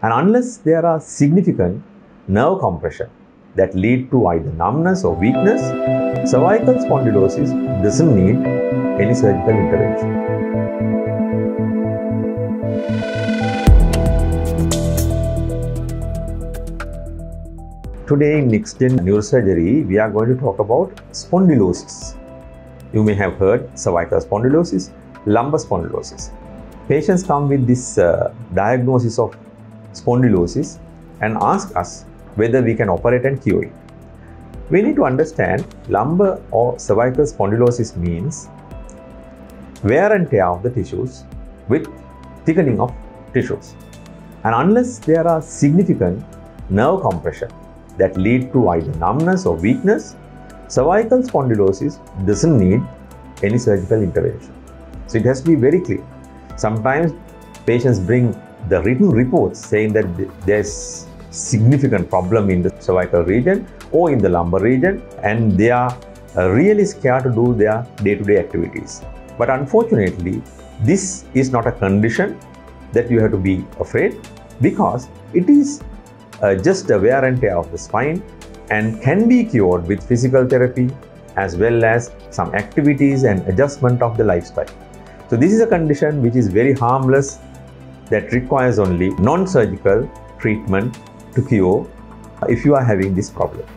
And unless there are significant nerve compression that lead to either numbness or weakness, cervical spondylosis doesn't need any surgical intervention. Today in NextGen Neurosurgery, we are going to talk about spondylosis. You may have heard cervical spondylosis, lumbar spondylosis. Patients come with this diagnosis of spondylosis and ask us whether we can operate and cure it. We need to understand lumbar or cervical spondylosis means wear and tear of the tissues with thickening of tissues. And unless there are significant nerve compression that lead to either numbness or weakness, cervical spondylosis doesn't need any surgical intervention. So it has to be very clear. Sometimes patients bring the written reports saying that there's significant problem in the cervical region or in the lumbar region, and they are really scared to do their day-to-day activities. But unfortunately, this is not a condition that you have to be afraid, because it is just a wear and tear of the spine and can be cured with physical therapy as well as some activities and adjustment of the lifestyle. So this is a condition which is very harmless, that requires only non-surgical treatment to cure if you are having this problem.